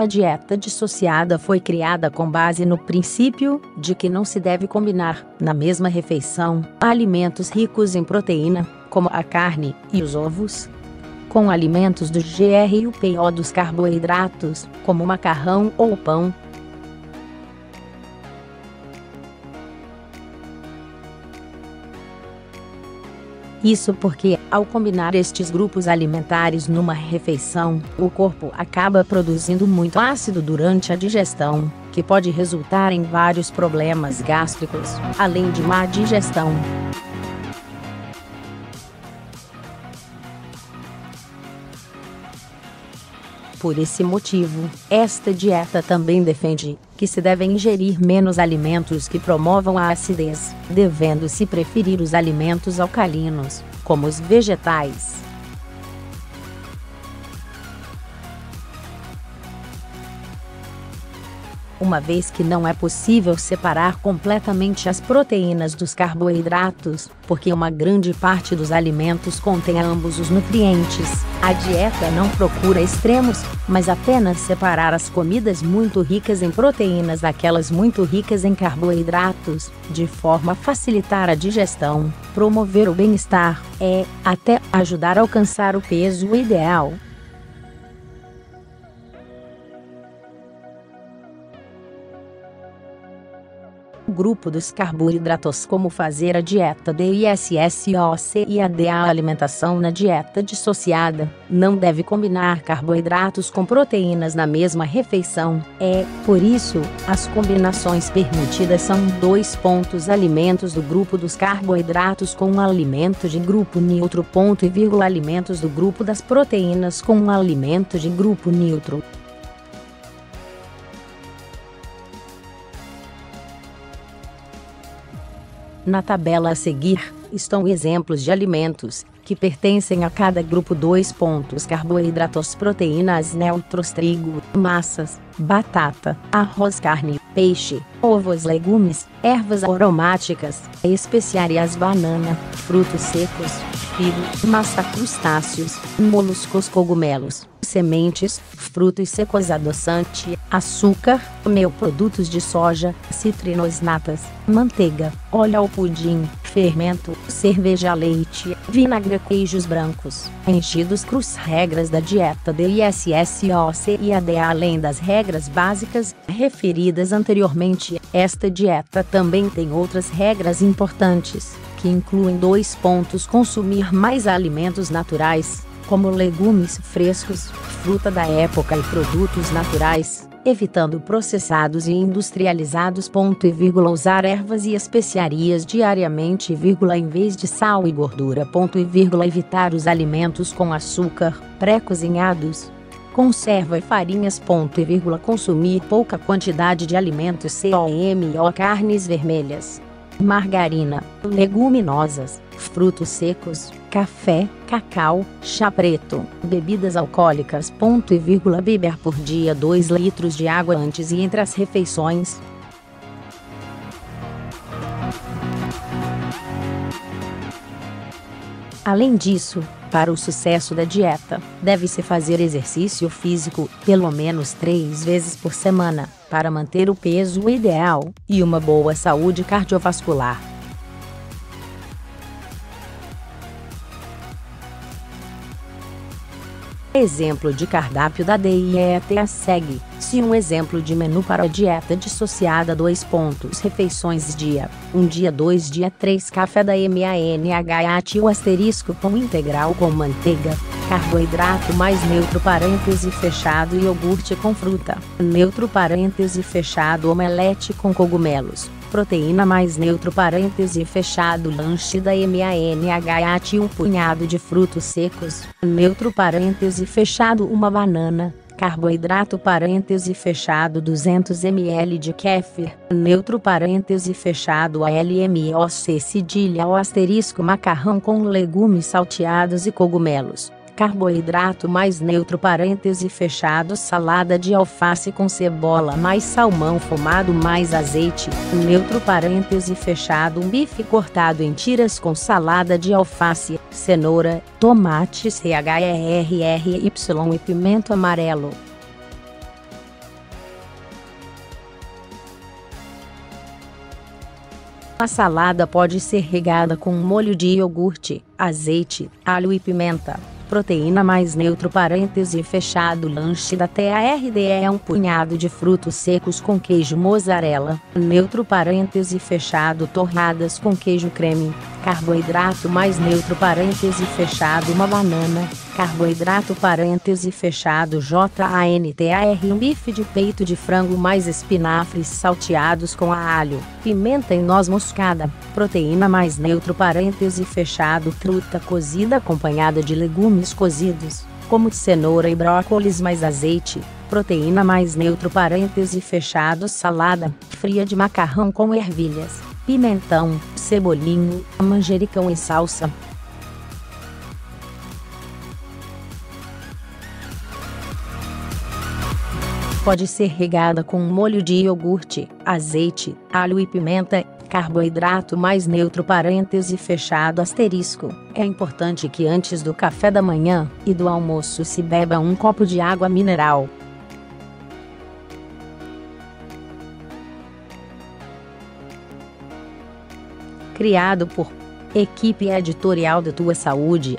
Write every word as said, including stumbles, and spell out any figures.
A dieta dissociada foi criada com base no princípio de que não se deve combinar, na mesma refeição, alimentos ricos em proteína, como a carne e os ovos, com alimentos do G R e o P O dos carboidratos, como o macarrão ou o pão. Isso porque, ao combinar estes grupos alimentares numa refeição, o corpo acaba produzindo muito ácido durante a digestão, que pode resultar em vários problemas gástricos, além de má digestão. Por esse motivo, esta dieta também defende que se devem ingerir menos alimentos que promovam a acidez, devendo-se preferir os alimentos alcalinos, como os vegetais. Uma vez que não é possível separar completamente as proteínas dos carboidratos, porque uma grande parte dos alimentos contém ambos os nutrientes, a dieta não procura extremos, mas apenas separar as comidas muito ricas em proteínas daquelas muito ricas em carboidratos, de forma a facilitar a digestão, promover o bem-estar, e até ajudar a alcançar o peso ideal. O grupo dos carboidratos, como fazer a dieta D I S S O C I A D. A alimentação na dieta dissociada não deve combinar carboidratos com proteínas na mesma refeição. É, por isso, as combinações permitidas são dois pontos alimentos do grupo dos carboidratos com um alimento de grupo neutro ponto e vírgula alimentos do grupo das proteínas com um alimento de grupo neutro. Na tabela a seguir, estão exemplos de alimentos, que pertencem a cada grupo. Dois pontos carboidratos, proteínas neutros, trigo, massas, batata, arroz, carne, peixe, ovos, legumes, ervas aromáticas, especiarias, banana, frutos secos, figo, massa, crustáceos, moluscos, cogumelos, sementes, frutos secos, adoçante, açúcar, mel, produtos de soja, citrinos, natas, manteiga, óleo ao pudim, fermento, cerveja, leite, vinagre, queijos brancos, enchidos. Cruz regras da dieta D I S S O C I A D. Além das regras básicas referidas anteriormente, esta dieta também tem outras regras importantes, que incluem dois pontos consumir mais alimentos naturais, como legumes frescos, fruta da época e produtos naturais, evitando processados e industrializados. Ponto e vírgula usar ervas e especiarias diariamente, vírgula em vez de sal e gordura. Ponto e vírgula evitar os alimentos com açúcar, pré-cozinhados, conserva e farinhas. Ponto e vírgula consumir pouca quantidade de alimentos como carnes vermelhas, margarina, leguminosas, frutos secos, café, cacau, chá preto, bebidas alcoólicas. Ponto e vírgula beber por dia dois litros de água antes e entre as refeições. Além disso, para o sucesso da dieta, deve-se fazer exercício físico, pelo menos três vezes por semana, para manter o peso ideal e uma boa saúde cardiovascular. Exemplo de cardápio da dieta segue. Se um exemplo de menu para a dieta dissociada. Dois pontos refeições dia, um dia, dois dia, três café da manhã, o asterisco pão integral com manteiga, carboidrato mais neutro, parêntese fechado, iogurte com fruta, neutro, parêntese fechado, omelete com cogumelos, proteína mais neutro, parêntese fechado, lanche da manhã, um punhado de frutos secos, neutro, parêntese fechado, uma banana, carboidrato, parêntese fechado, duzentos mililitros de kefir, neutro, parêntese fechado, almoc cedilha, o asterisco macarrão com legumes salteados e cogumelos, carboidrato mais neutro, parêntese fechado, salada de alface com cebola mais salmão fumado mais azeite, neutro, parêntese fechado, um bife cortado em tiras com salada de alface, cenoura, tomate, crrry e pimento amarelo. A salada pode ser regada com um molho de iogurte, azeite, alho e pimenta. Proteína mais neutro parêntese fechado lanche da tarde é um punhado de frutos secos com queijo mozzarella, neutro parêntese fechado torradas com queijo creme, carboidrato mais neutro parêntese fechado uma banana, carboidrato parêntese fechado jantar um bife de peito de frango mais espinafres salteados com alho, pimenta e noz moscada, proteína mais neutro parêntese fechado truta cozida acompanhada de legumes cozidos, como cenoura e brócolis mais azeite, proteína mais neutro parêntese fechado salada, fria de macarrão com ervilhas, pimentão, cebolinho, manjericão e salsa. Pode ser regada com um molho de iogurte, azeite, alho e pimenta. Carboidrato mais neutro parêntese fechado asterisco. É importante que antes do café da manhã e do almoço se beba um copo de água mineral. Criado por Equipe Editorial da Tua Saúde.